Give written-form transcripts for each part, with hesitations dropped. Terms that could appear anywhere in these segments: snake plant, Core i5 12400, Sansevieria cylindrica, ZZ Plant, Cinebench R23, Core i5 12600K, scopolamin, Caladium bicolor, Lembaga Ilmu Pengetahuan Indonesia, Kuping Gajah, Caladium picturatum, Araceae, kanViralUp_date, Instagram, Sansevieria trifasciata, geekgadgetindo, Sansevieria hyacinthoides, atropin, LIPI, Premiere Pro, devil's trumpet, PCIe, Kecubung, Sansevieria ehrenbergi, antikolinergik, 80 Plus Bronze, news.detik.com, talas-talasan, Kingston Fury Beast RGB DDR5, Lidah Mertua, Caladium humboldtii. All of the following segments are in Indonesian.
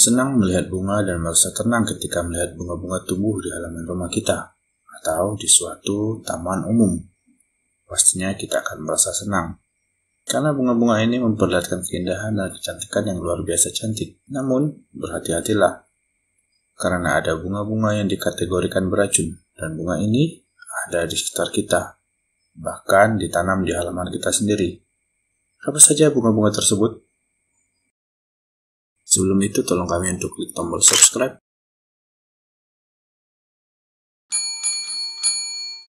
senang melihat bunga dan merasa tenang ketika melihat bunga-bunga tumbuh di halaman rumah kita atau di suatu taman umum. Pastinya kita akan merasa senang, karena bunga-bunga ini memperlihatkan keindahan dan kecantikan yang luar biasa cantik. Namun, berhati-hatilah, karena ada bunga-bunga yang dikategorikan beracun, dan bunga ini ada di sekitar kita, bahkan ditanam di halaman kita sendiri. Apa saja bunga-bunga tersebut? Sebelum itu, tolong kami untuk klik tombol subscribe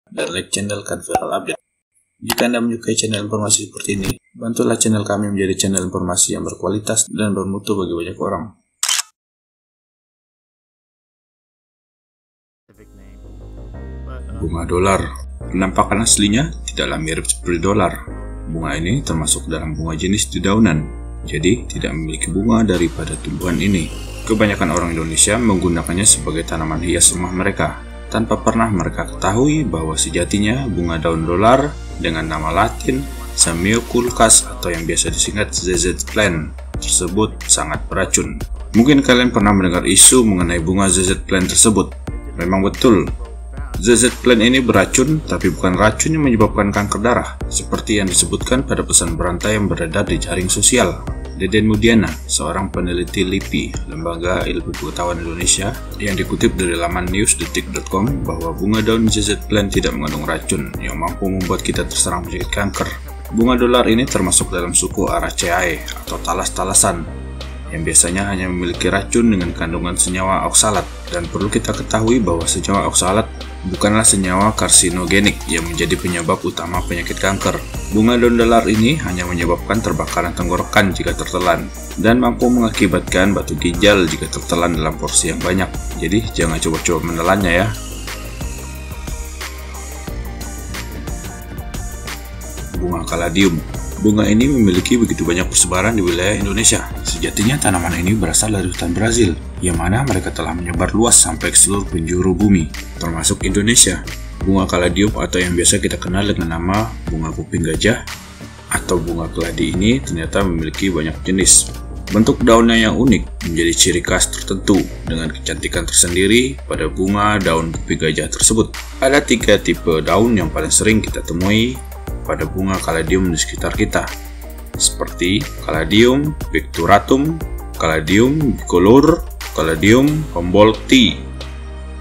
dan like channel kanViralUp_date. Jika Anda menyukai channel informasi seperti ini, bantulah channel kami menjadi channel informasi yang berkualitas dan bermutu bagi banyak orang. Bunga dolar. Penampakan aslinya tidaklah mirip seperti dolar. Bunga ini termasuk dalam bunga jenis dedaunan, jadi tidak memiliki bunga daripada tumbuhan ini. Kebanyakan orang Indonesia menggunakannya sebagai tanaman hias rumah mereka, tanpa pernah mereka ketahui bahwa sejatinya bunga daun dolar dengan nama latin Zamiokulkas atau yang biasa disingkat ZZ Plant tersebut sangat beracun. Mungkin kalian pernah mendengar isu mengenai bunga ZZ Plant tersebut. Memang betul, ZZ Plant ini beracun, tapi bukan racun yang menyebabkan kanker darah, seperti yang disebutkan pada pesan berantai yang beredar di jaring sosial. Deden Mudiana, seorang peneliti LIPI, Lembaga Ilmu Pengetahuan Indonesia, yang dikutip dari laman news.detik.com bahwa bunga daun ZZ Plant tidak mengandung racun yang mampu membuat kita terserang penyakit kanker. Bunga dolar ini termasuk dalam suku Araceae atau talas-talasan, yang biasanya hanya memiliki racun dengan kandungan senyawa oksalat. Dan perlu kita ketahui bahwa senyawa oksalat bukanlah senyawa karsinogenik yang menjadi penyebab utama penyakit kanker. Bunga daun dolar ini hanya menyebabkan terbakaran tenggorokan jika tertelan, dan mampu mengakibatkan batu ginjal jika tertelan dalam porsi yang banyak. Jadi jangan coba-coba menelannya ya. Bunga kaladium. Bunga ini memiliki begitu banyak persebaran di wilayah Indonesia. Sejatinya tanaman ini berasal dari hutan Brazil, yang mana mereka telah menyebar luas sampai ke seluruh penjuru bumi, termasuk Indonesia. Bunga kaladium atau yang biasa kita kenal dengan nama bunga kuping gajah atau bunga keladi ini ternyata memiliki banyak jenis. Bentuk daunnya yang unik menjadi ciri khas tertentu dengan kecantikan tersendiri pada bunga daun kuping gajah tersebut. Ada 3 tipe daun yang paling sering kita temui pada bunga kaladium di sekitar kita, seperti Caladium picturatum, Caladium bicolor, Caladium humboldtii.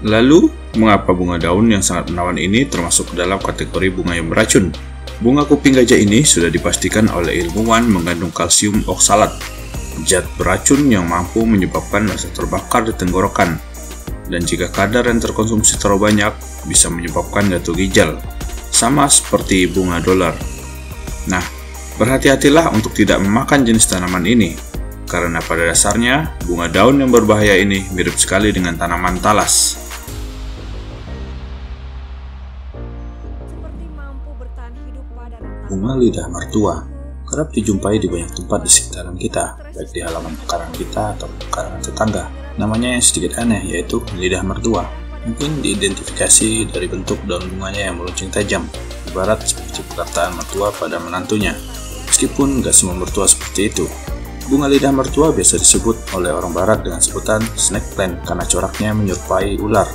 Lalu, mengapa bunga daun yang sangat menawan ini termasuk dalam kategori bunga yang beracun? Bunga kuping gajah ini sudah dipastikan oleh ilmuwan mengandung kalsium oksalat, zat beracun yang mampu menyebabkan rasa terbakar di tenggorokan, dan jika kadar yang terkonsumsi terlalu banyak bisa menyebabkan gatal ginjal, sama seperti bunga dolar. Nah, berhati-hatilah untuk tidak memakan jenis tanaman ini, karena pada dasarnya bunga daun yang berbahaya ini mirip sekali dengan tanaman talas. Bunga lidah mertua kerap dijumpai di banyak tempat di sekitaran kita, baik di halaman pekarangan kita atau pekarangan tetangga. Namanya yang sedikit aneh, yaitu lidah mertua. Mungkin diidentifikasi dari bentuk daun bunganya yang meruncing tajam, ibarat seperti perkataan mertua pada menantunya. Meskipun gak semua mertua seperti itu. Bunga lidah mertua biasa disebut oleh orang barat dengan sebutan snake plant karena coraknya menyerupai ular.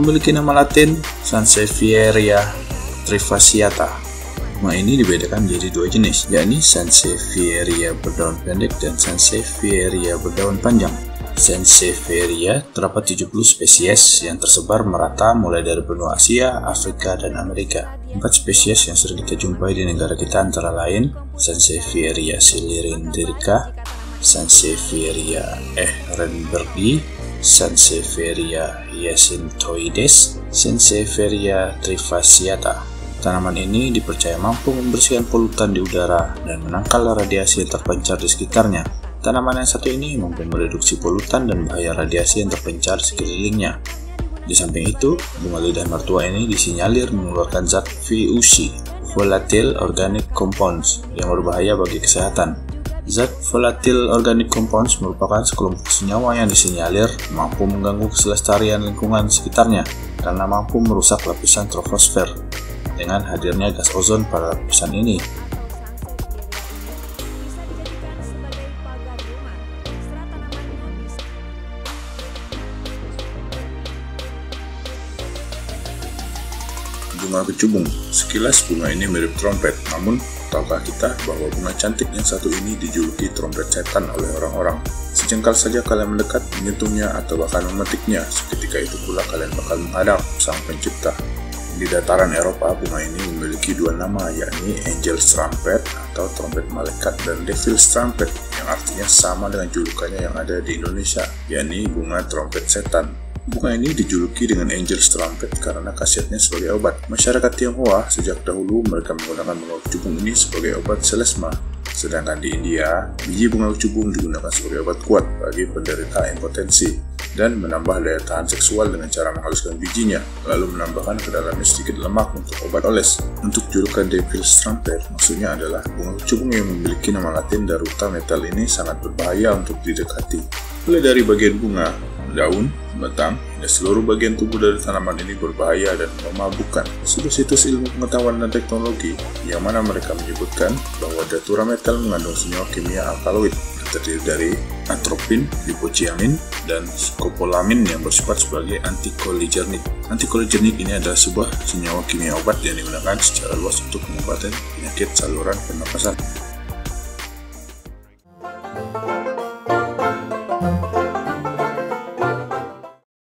Memiliki nama latin Sansevieria trifasciata. Bunga ini dibedakan menjadi 2 jenis, yakni Sansevieria berdaun pendek dan Sansevieria berdaun panjang. Sansevieria terdapat 70 spesies yang tersebar merata mulai dari benua Asia, Afrika, dan Amerika. 4 spesies yang sering kita jumpai di negara kita antara lain Sansevieria cylindrica, Sansevieria ehrenbergi, Sansevieria hyacinthoides, Sansevieria trifasciata. Tanaman ini dipercaya mampu membersihkan polutan di udara dan menangkal radiasi yang terpancar di sekitarnya. Tanaman yang satu ini mampu mereduksi polutan dan bahaya radiasi yang terpencar sekelilingnya. Di samping itu, bunga lidah mertua ini disinyalir mengeluarkan zat VOC, Volatile Organic Compounds, yang berbahaya bagi kesehatan. Zat Volatile Organic Compounds merupakan sekelompok senyawa yang disinyalir mampu mengganggu kelestarian lingkungan sekitarnya karena mampu merusak lapisan troposfer dengan hadirnya gas ozon pada lapisan ini. bunga kecubung. Sekilas bunga ini mirip trompet, namun tahukah kita bahwa bunga cantik yang satu ini dijuluki trompet setan oleh orang-orang? Sejengkal saja kalian mendekat, menyentuhnya, atau bahkan memetiknya, seketika itu pula kalian bakal menghadap sang pencipta. Di dataran Eropa, bunga ini memiliki dua nama, yakni Angel's Trumpet atau trompet malaikat dan Devil's Trumpet, yang artinya sama dengan julukannya yang ada di Indonesia, yakni bunga trompet setan. Bunga ini dijuluki dengan Angel's Trumpet karena khasiatnya sebagai obat. Masyarakat Tionghoa sejak dahulu mereka menggunakan bunga kecubung ini sebagai obat selesma. Sedangkan di India, biji bunga kecubung digunakan sebagai obat kuat bagi penderita impotensi, dan menambah daya tahan seksual dengan cara menghaluskan bijinya, lalu menambahkan ke dalamnya sedikit lemak untuk obat oles. Untuk julukan Devil's Trumpet, maksudnya adalah bunga kecubung yang memiliki nama latin Datura metel ini sangat berbahaya untuk didekati. Mulai dari bagian bunga, daun, batang, dan seluruh bagian tubuh dari tanaman ini berbahaya dan memabukkan. Situs-situs ilmu pengetahuan dan teknologi, yang mana mereka menyebutkan bahwa Datura metel mengandung senyawa kimia alkaloid, terdiri dari atropin, hiosiamin, dan scopolamin yang bersifat sebagai antikolinergik. Antikolinergik ini adalah sebuah senyawa kimia obat yang digunakan secara luas untuk mengobati penyakit saluran pernapasan.